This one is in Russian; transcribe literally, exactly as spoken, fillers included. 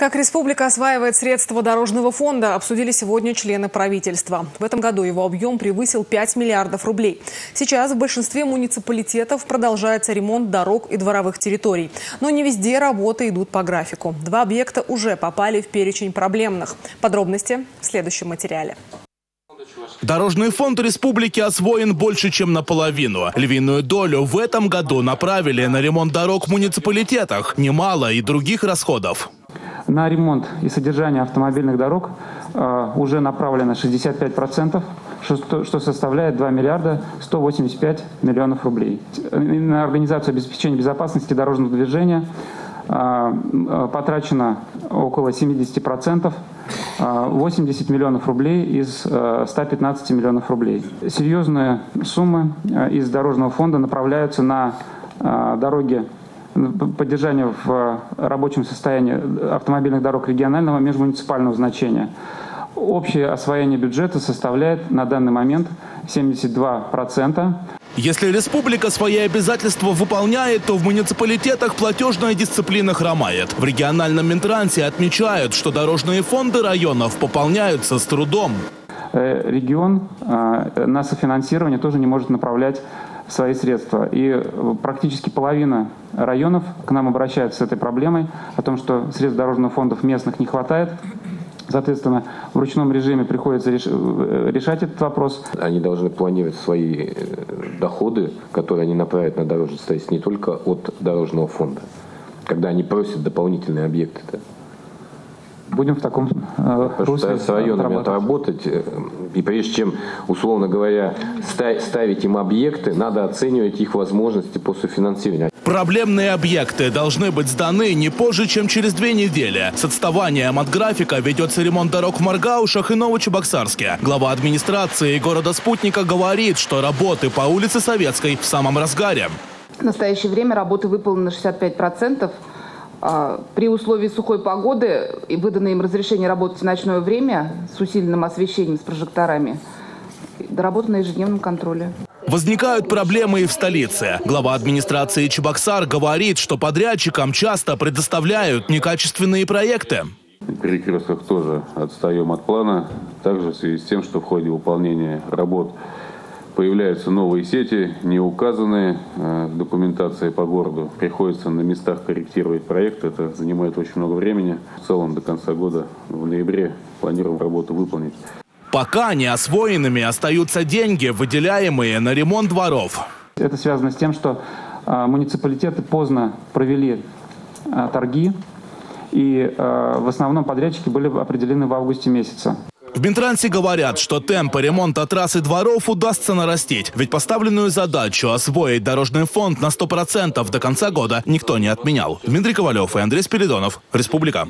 Как республика осваивает средства дорожного фонда, обсудили сегодня члены правительства. В этом году его объем превысил пять миллиардов рублей. Сейчас в большинстве муниципалитетов продолжается ремонт дорог и дворовых территорий. Но не везде работы идут по графику. Два объекта уже попали в перечень проблемных. Подробности в следующем материале. Дорожный фонд республики освоен больше, чем наполовину. Львиную долю в этом году направили на ремонт дорог в муниципалитетах. Немало и других расходов. На ремонт и содержание автомобильных дорог э, уже направлено шестьдесят пять процентов, что, что составляет два миллиарда сто восемьдесят пять миллионов рублей. На организацию обеспечения безопасности дорожного движения э, потрачено около семидесяти процентов. восемьдесят миллионов рублей из ста пятнадцати миллионов рублей. Серьезные суммы из дорожного фонда направляются на дороги, поддержание в рабочем состоянии автомобильных дорог регионального и межмуниципального значения. Общее освоение бюджета составляет на данный момент семьдесят два процента. Если республика свои обязательства выполняет, то в муниципалитетах платежная дисциплина хромает. В региональном Минтрансе отмечают, что дорожные фонды районов пополняются с трудом. Регион на софинансирование тоже не может направлять свои средства. И практически половина районов к нам обращаются с этой проблемой, о том, что средств дорожных фондов местных не хватает. Соответственно, в ручном режиме приходится решать этот вопрос. Они должны планировать свои доходы, которые они направят на дорожное строительство, не только от дорожного фонда, когда они просят дополнительные объекты-то. Будем в таком э, русле с районами отработать. И прежде чем, условно говоря, ставить им объекты, надо оценивать их возможности по софинансированию. Проблемные объекты должны быть сданы не позже, чем через две недели. С отставанием от графика ведется ремонт дорог в Маргаушах и Новочебоксарске. Глава администрации города Спутника говорит, что работы по улице Советской в самом разгаре. В настоящее время работы выполнено на шестьдесят пять процентов. При условии сухой погоды и выданное им разрешение работать в ночное время с усиленным освещением, с прожекторами, доработано на ежедневном контроле. Возникают проблемы и в столице. Глава администрации Чебоксар говорит, что подрядчикам часто предоставляют некачественные проекты. В перекрестках тоже отстаем от плана. Также в связи с тем, что в ходе выполнения работ появляются новые сети, не указанные в документации по городу. Приходится на местах корректировать проект. Это занимает очень много времени. В целом до конца года, в ноябре, планируем работу выполнить. Пока не освоенными остаются деньги, выделяемые на ремонт дворов. Это связано с тем, что муниципалитеты поздно провели торги. И в основном подрядчики были определены в августе месяце. В Минтрансе говорят, что темпы ремонта трасс и дворов удастся нарастить. Ведь поставленную задачу освоить дорожный фонд на сто процентов до конца года никто не отменял. Дмитрий Ковалев и Андрей Спиридонов. Республика.